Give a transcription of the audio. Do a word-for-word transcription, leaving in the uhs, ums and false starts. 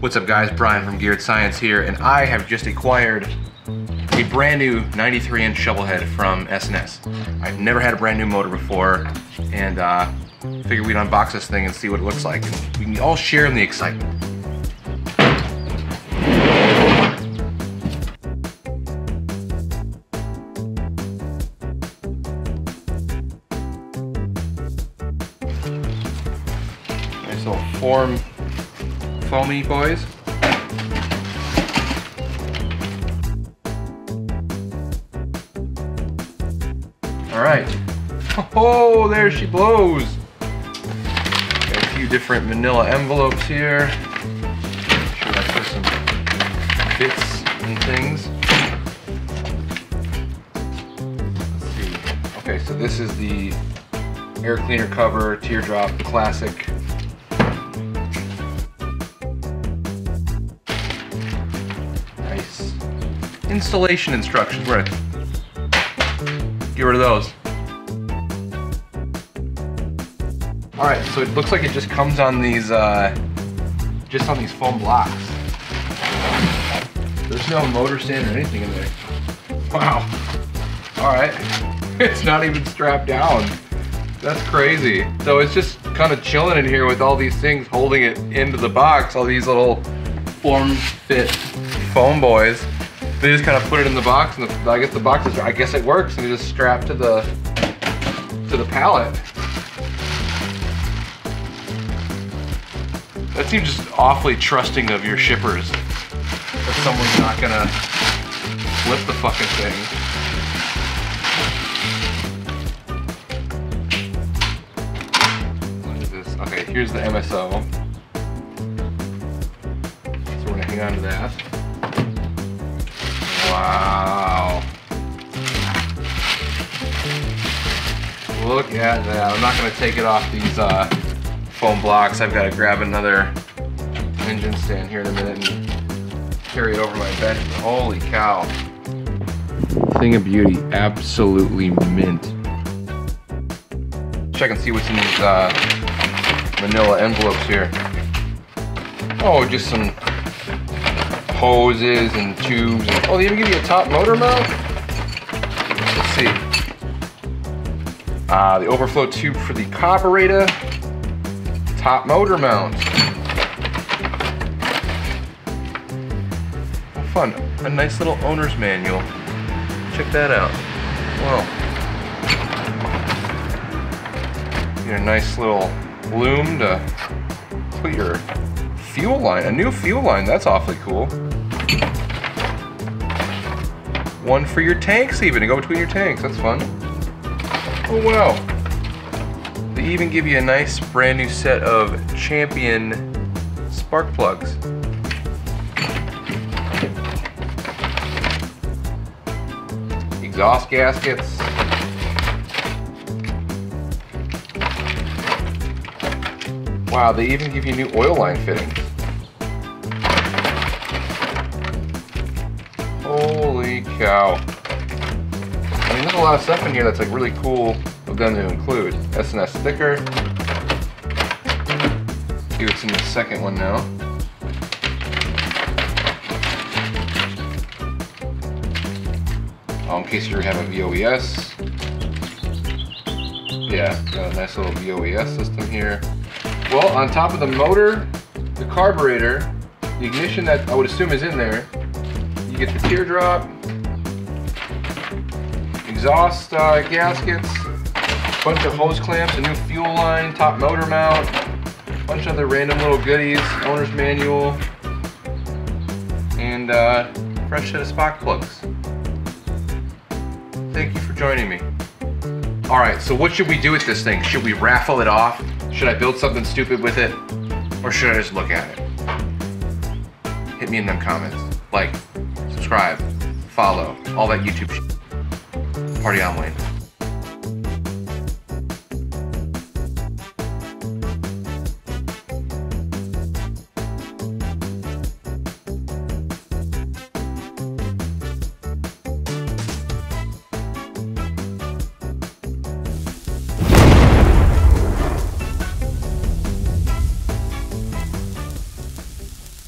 What's up guys, Brian from Geared Science here, and I have just acquired a brand new ninety-three inch shovel head from S and S. I've never had a brand new motor before, and uh, figured we'd unbox this thing and see what it looks like. And we can all share in the excitement. Nice little form foamy boys. All right. Oh, there she blows. Got a few different manila envelopes here. Make sure I put some bits and things. Let's see. Okay, so this is the air cleaner cover, teardrop, classic. Nice. Installation instructions. We're gonna get rid of those. All right, so it looks like it just comes on these, uh, just on these foam blocks. There's no motor stand or anything in there. Wow. All right. It's not even strapped down. That's crazy. So it's just kind of chilling in here with all these things holding it into the box, all these little form fit foam boys. They just kind of put it in the box, and the, I guess the box is, I guess it works, and it's just strapped to the, to the pallet. That seems just awfully trusting of your shippers, that someone's not gonna flip the fucking thing. What is this? Okay, here's the M S O. So we're gonna hang on to that. Wow. Look at that. I'm not going to take it off these uh, foam blocks. I've got to grab another engine stand here in a minute and carry it over my bed. Holy cow. Thing of beauty. Absolutely mint. Check and see what's in these uh, manila envelopes here. Oh, just some hoses and tubes. And, oh, they even give you a top motor mount? Let's see. Uh, the overflow tube for the carburetor. Top motor mount. Fun. A nice little owner's manual. Check that out. Wow. Get a nice little loom to put your fuel line. A new fuel line. That's awfully cool. One for your tanks even, to go between your tanks, that's fun. Oh wow. They even give you a nice brand new set of Champion spark plugs. Exhaust gaskets. Wow, they even give you new oil line fittings. Holy cow. I mean, there's a lot of stuff in here that's like really cool of them to include. S and S sticker. See what's in the second one now. Oh, in case you have a V O E S. Yeah, got a nice little V O E S system here. Well, on top of the motor, the carburetor, the ignition that I would assume is in there, you get the teardrop, exhaust uh, gaskets, a bunch of hose clamps, a new fuel line, top motor mount, a bunch of other random little goodies, owner's manual, and uh, fresh set of spark plugs. Thank you for joining me. All right, so what should we do with this thing? Should we raffle it off? Should I build something stupid with it? Or should I just look at it? Hit me in them comments. Like, subscribe, follow, all that YouTube shit. Party on, Wayne.